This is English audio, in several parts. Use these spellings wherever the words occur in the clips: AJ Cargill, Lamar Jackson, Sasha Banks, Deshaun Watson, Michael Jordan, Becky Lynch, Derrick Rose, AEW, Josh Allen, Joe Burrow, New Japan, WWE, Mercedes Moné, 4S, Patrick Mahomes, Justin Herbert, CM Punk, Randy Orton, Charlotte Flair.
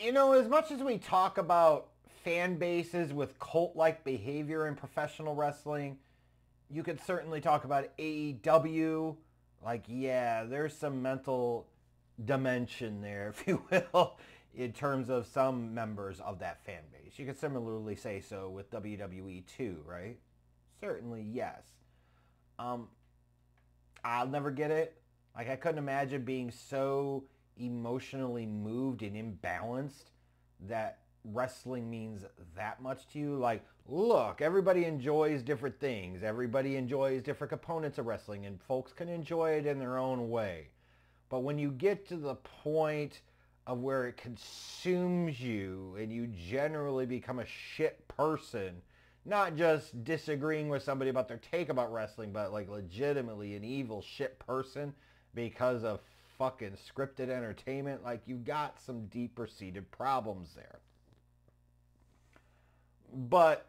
you know, as much as we talk about fan bases with cult-like behavior in professional wrestling, you could certainly talk about AEW. Like, yeah, there's some mental dimension there, if you will, in terms of some members of that fan base. You could similarly say so with WWE too, right? Certainly, yes. I'll never get it. Like, I couldn't imagine being so emotionally moved and imbalanced that wrestling means that much to you. Like, look, everybody enjoys different things. Everybody enjoys different components of wrestling, and folks can enjoy it in their own way. But when you get to the point of where it consumes you and you generally become a shit person, not just disagreeing with somebody about their take about wrestling, but like legitimately an evil shit person because of fucking scripted entertainment, like, you got some deeper-seated problems there. But,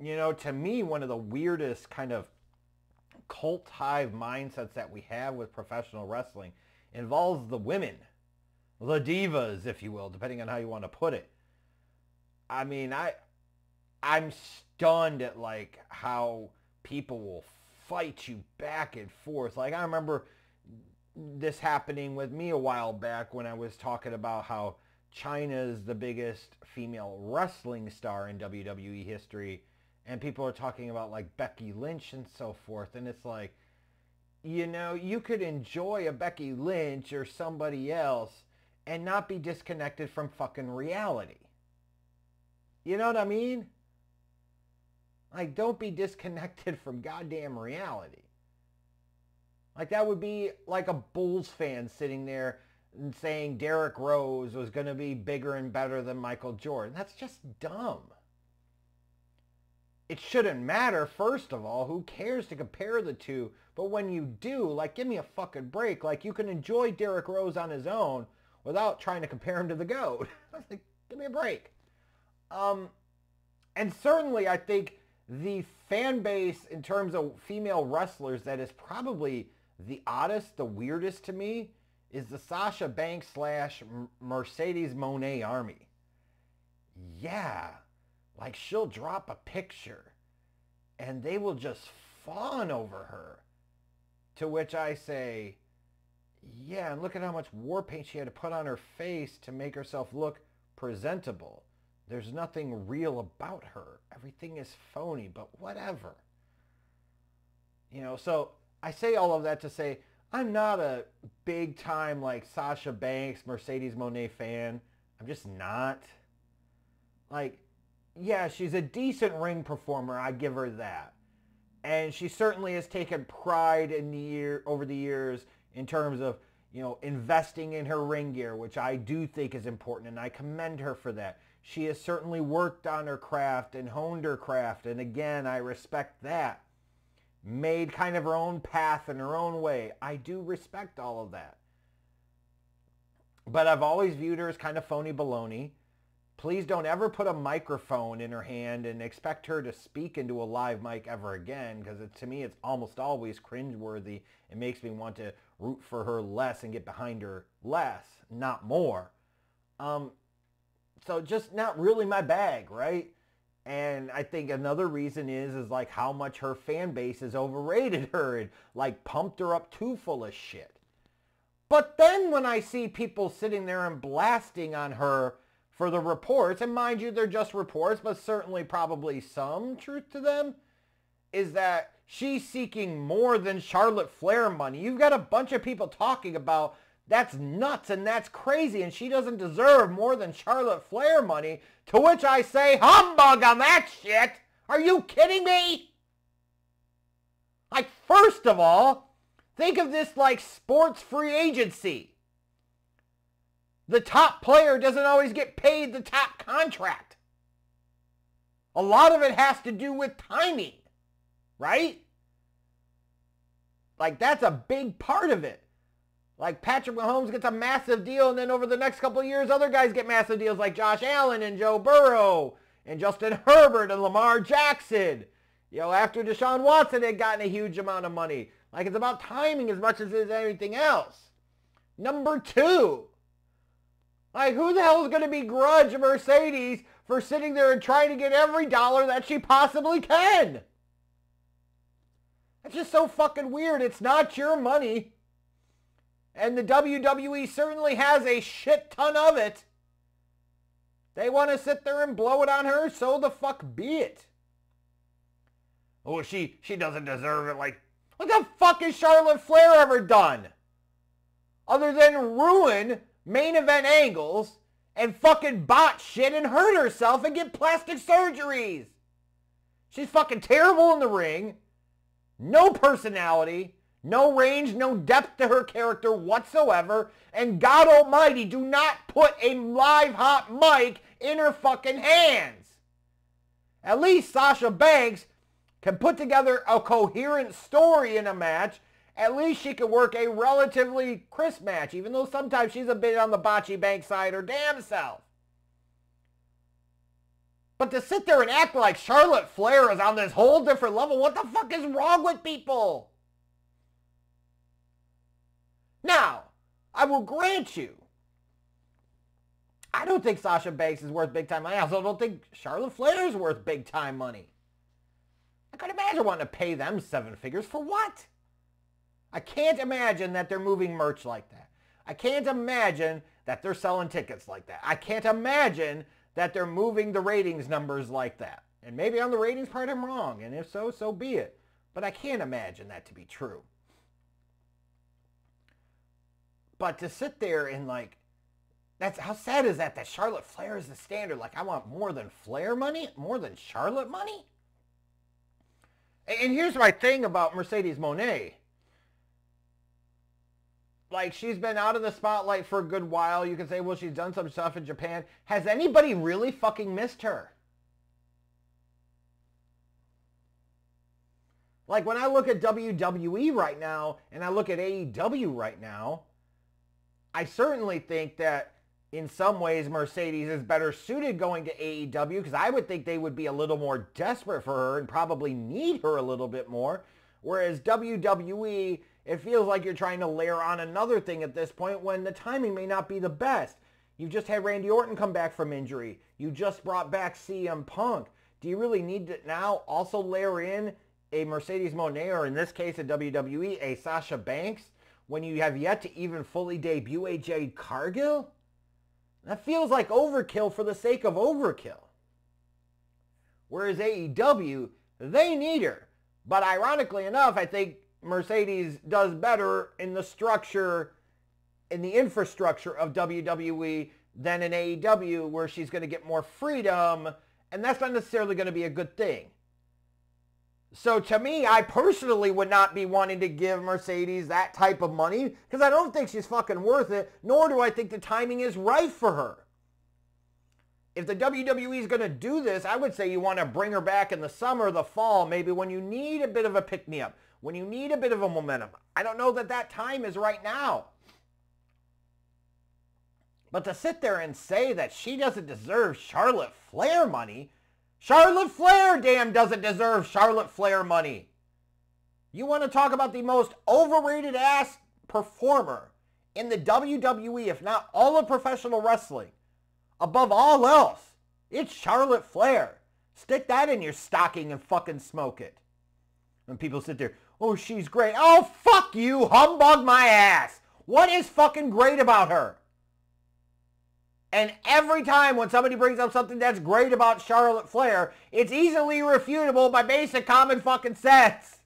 you know, to me, one of the weirdest kind of cult hive mindsets that we have with professional wrestling involves the women, the divas, if you will, depending on how you want to put it. I mean, I'm stunned at, like, how people will fight you back and forth. Like, I remember this happening with me a while back when I was talking about how China's the biggest female wrestling star in WWE history, and people are talking about, like, Becky Lynch and so forth, and it's like, you know, you could enjoy a Becky Lynch or somebody else and not be disconnected from fucking reality. You know what I mean? Like, don't be disconnected from goddamn reality. Like, that would be like a Bulls fan sitting there and saying Derrick Rose was going to be bigger and better than Michael Jordan. That's just dumb. It shouldn't matter, first of all. Who cares to compare the two? But when you do, like, give me a fucking break. Like, you can enjoy Derrick Rose on his own without trying to compare him to the GOAT. Like, give me a break. And certainly, I think the fan base in terms of female wrestlers that is probably the oddest, the weirdest to me, is the Sasha Banks / Mercedes Moné army. Yeah, like, she'll drop a picture and they will just fawn over her. To which I say, yeah, and look at how much war paint she had to put on her face to make herself look presentable. There's nothing real about her. Everything is phony, but whatever. You know, so I say all of that to say, I'm not a big time, like, Sasha Banks, Mercedes Moné fan. I'm just not. Like, yeah, she's a decent ring performer. I give her that. And she certainly has taken pride in the year, over the years, in terms of, you know, investing in her ring gear, which I do think is important, and I commend her for that. She has certainly worked on her craft and honed her craft, and again, I respect that. Made kind of her own path in her own way. I do respect all of that. But I've always viewed her as kind of phony baloney. Please don't ever put a microphone in her hand and expect her to speak into a live mic ever again, because to me, it's almost always cringeworthy. It makes me want to root for her less and get behind her less, not more. So just not really my bag, right? And I think another reason is like how much her fan base has overrated her and like pumped her up too full of shit. But then when I see people sitting there and blasting on her for the reports, and mind you, they're just reports, but certainly probably some truth to them, is that she's seeking more than Charlotte Flair money. You've got a bunch of people talking about that's nuts and that's crazy and she doesn't deserve more than Charlotte Flair money, to which I say, humbug on that shit! Are you kidding me? Like, first of all, think of this like sports free agency. The top player doesn't always get paid the top contract. A lot of it has to do with timing, right? Like, that's a big part of it. Like, Patrick Mahomes gets a massive deal, and then over the next couple of years, other guys get massive deals like Josh Allen and Joe Burrow and Justin Herbert and Lamar Jackson. You know, after Deshaun Watson had gotten a huge amount of money. Like, it's about timing as much as it is anything else. Number two, Like, who the hell is going to begrudge Mercedes for sitting there and trying to get every dollar that she possibly can? That's just so fucking weird. It's not your money. And the WWE certainly has a shit ton of it. They want to sit there and blow it on her, so the fuck be it. Oh, she doesn't deserve it. Like, what the fuck has Charlotte Flair ever done? Other than ruin main event angles and fucking bot shit and hurt herself and get plastic surgeries. She's fucking terrible in the ring. No personality. No range, no depth to her character whatsoever. And God almighty, do not put a live hot mic in her fucking hands. At least Sasha Banks can put together a coherent story in a match. At least she can work a relatively crisp match, even though sometimes she's a bit on the botchy bank side her damn self. But to sit there and act like Charlotte Flair is on this whole different level, what the fuck is wrong with people? Now, I will grant you, I don't think Sasha Banks is worth big time money. I also don't think Charlotte Flair is worth big time money. I could imagine wanting to pay them 7 figures for what? I can't imagine that they're moving merch like that. I can't imagine that they're selling tickets like that. I can't imagine that they're moving the ratings numbers like that. And maybe on the ratings part I'm wrong, and if so, so be it. But I can't imagine that to be true. But to sit there and like, that's how sad is that, that Charlotte Flair is the standard? Like, I want more than Flair money? More than Charlotte money? And here's my thing about Mercedes Moné. Like, she's been out of the spotlight for a good while. You can say, well, she's done some stuff in Japan. Has anybody really fucking missed her? Like, when I look at WWE right now, and I look at AEW right now, I certainly think that in some ways Mercedes is better suited going to AEW, because I would think they would be a little more desperate for her and probably need her a little bit more. Whereas WWE, it feels like you're trying to layer on another thing at this point when the timing may not be the best. You've just had Randy Orton come back from injury. You just brought back CM Punk. Do you really need to now also layer in a Mercedes Moné, or in this case a WWE, a Sasha Banks, when you have yet to even fully debut AJ Cargill? That feels like overkill for the sake of overkill. Whereas AEW, they need her. But ironically enough, I think Mercedes does better in the structure, in the infrastructure of WWE than in AEW, where she's going to get more freedom, and that's not necessarily going to be a good thing. So to me, I personally would not be wanting to give Mercedes that type of money, because I don't think she's fucking worth it, nor do I think the timing is right for her. If the WWE is going to do this, I would say you want to bring her back in the summer, the fall, maybe when you need a bit of a pick-me-up, when you need a bit of a momentum. I don't know that that time is right now. But to sit there and say that she doesn't deserve Charlotte Flair money, Charlotte Flair, damn, doesn't deserve Charlotte Flair money. You want to talk about the most overrated-ass performer in the WWE, if not all of professional wrestling. Above all else, it's Charlotte Flair. Stick that in your stocking and fucking smoke it. When people sit there, oh, she's great. Oh, fuck you, humbug my ass. What is fucking great about her? And every time when somebody brings up something that's great about Charlotte Flair, it's easily refutable by basic common fucking sense.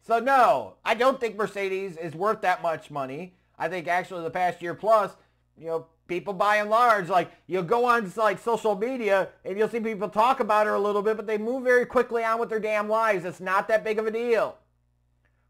So no, I don't think Mercedes is worth that much money. I think actually the past year plus, you know, people by and large, like, you'll go on like social media and you'll see people talk about her a little bit, but they move very quickly on with their damn lives. It's not that big of a deal.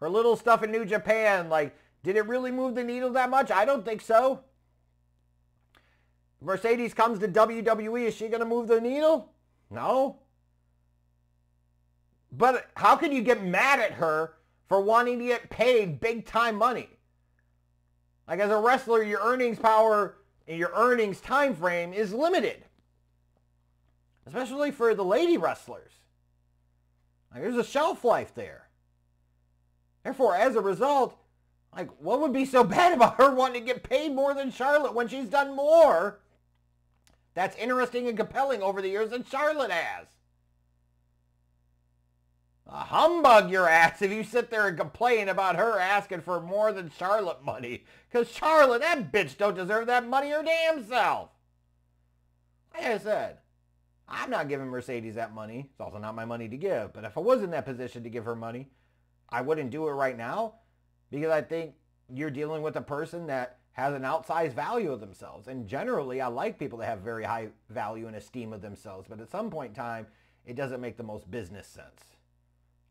Her little stuff in New Japan, like, did it really move the needle that much? I don't think so. Mercedes comes to WWE, is she going to move the needle? No. But how can you get mad at her for wanting to get paid big time money? Like, as a wrestler, your earnings power and your earnings time frame is limited. Especially for the lady wrestlers. Like, there's a shelf life there. Therefore, as a result, Like, what would be so bad about her wanting to get paid more than Charlotte when she's done more that's interesting and compelling over the years than Charlotte has? A humbug your ass if you sit there and complain about her asking for more than Charlotte money. Because Charlotte, that bitch don't deserve that money her damn self. Like I said, I'm not giving Mercedes that money. It's also not my money to give. But if I was in that position to give her money, I wouldn't do it right now. Because I think you're dealing with a person that has an outsized value of themselves. And generally, I like people that have very high value and esteem of themselves. But at some point in time, it doesn't make the most business sense.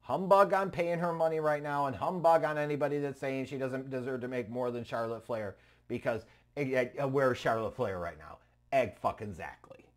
Humbug on paying her money right now, and humbug on anybody that's saying she doesn't deserve to make more than Charlotte Flair, because where's Charlotte Flair right now? Egg fucking exactly.